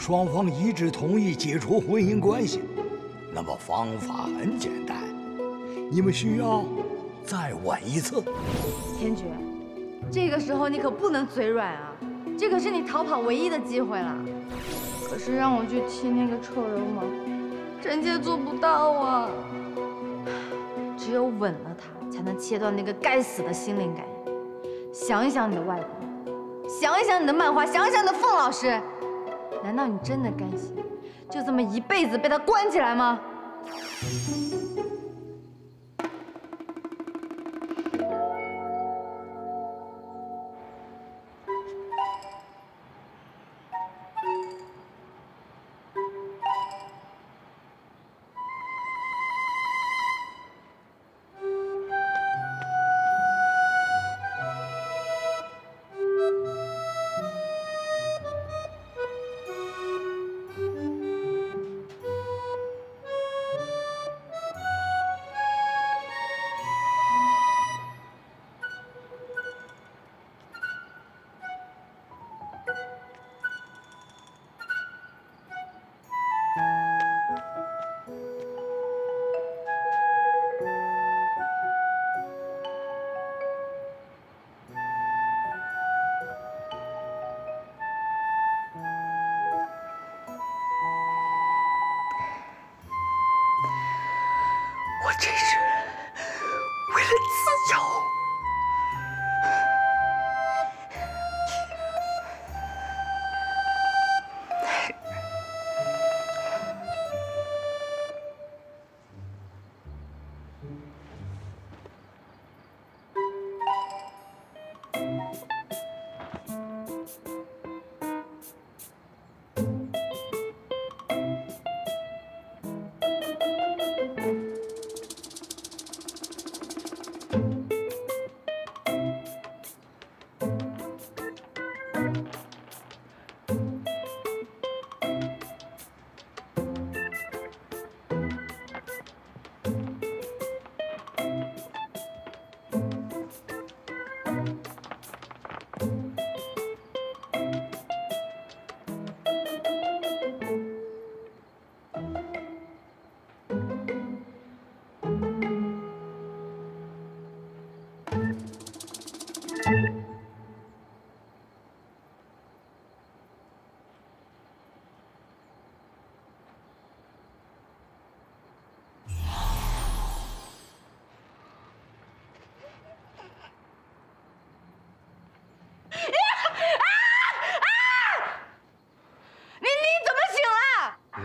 双方一致同意解除婚姻关系，那么方法很简单，你们需要再晚一次。天爵，这个时候你可不能嘴软啊，这可是你逃跑唯一的机会了。可是让我去踢那个臭流氓，臣妾做不到啊。只有吻了他，才能切断那个该死的心灵感应。想一想你的外婆。 想一想你的漫画，想一想你的凤老师，难道你真的甘心就这么一辈子被他关起来吗？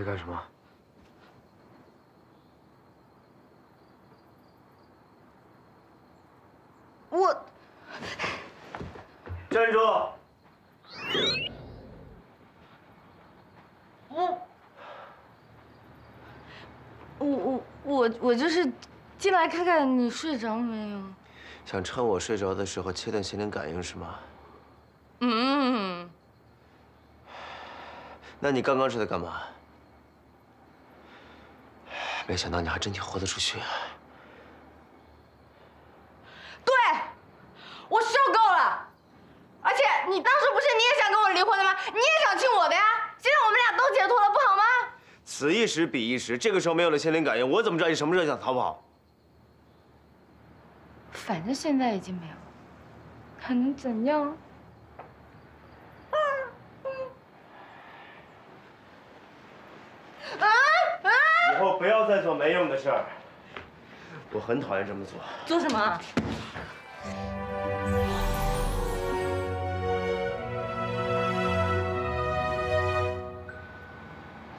干什么？我站住！我就是进来看看你睡着没有。想趁我睡着的时候切断心灵感应是吗？嗯。那你刚刚是在干嘛？ 没想到你还真挺豁得出去啊！对，我受够了，而且你当初不是你也想跟我离婚的吗？你也想亲我的呀？现在我们俩都解脱了，不好吗？此一时彼一时，这个时候没有了心灵感应，我怎么知道你什么时候想逃跑？反正现在已经没有了，还能怎样？ 以后不要再做没用的事儿，我很讨厌这么做。做什么？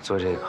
做这个。